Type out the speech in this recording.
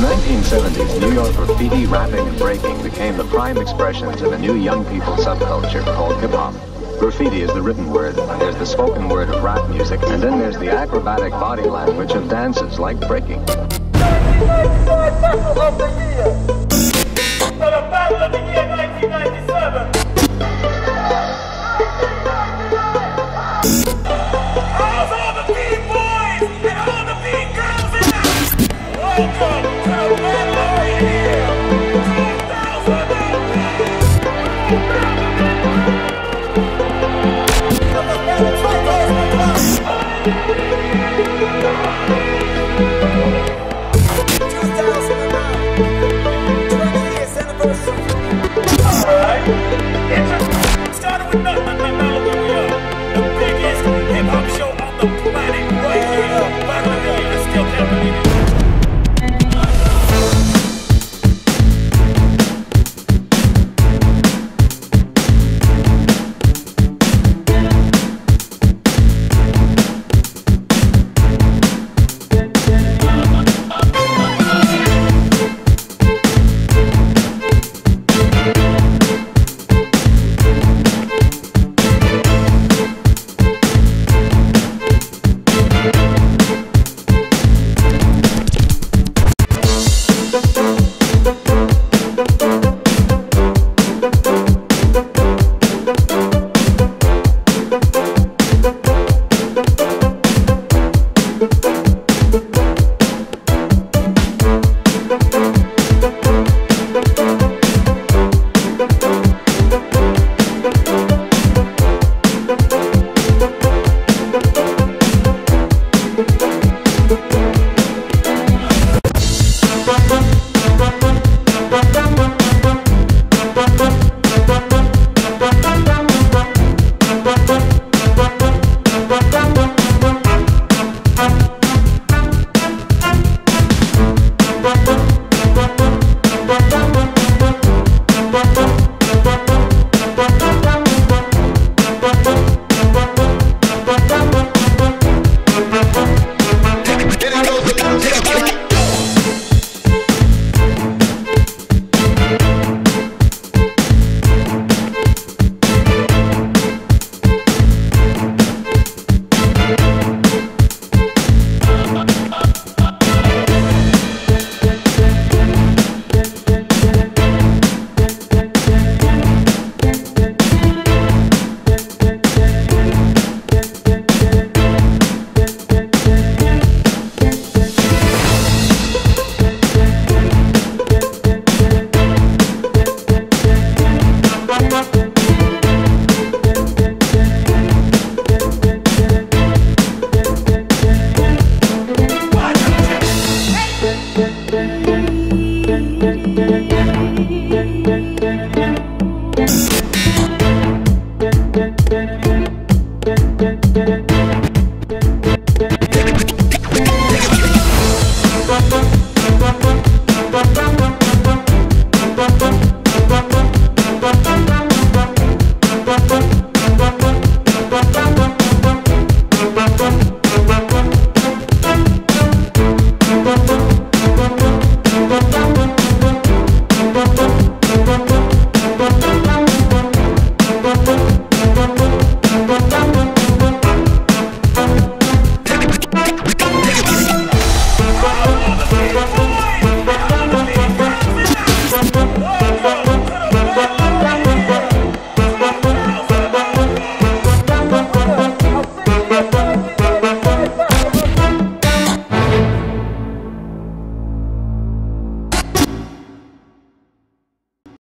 1970s, New York graffiti, rapping, and breaking became the prime expressions in a new young people subculture called hip-hop. Graffiti is the written word, there's the spoken word of rap music, and then there's the acrobatic body language of dances like breaking.